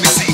Let me see.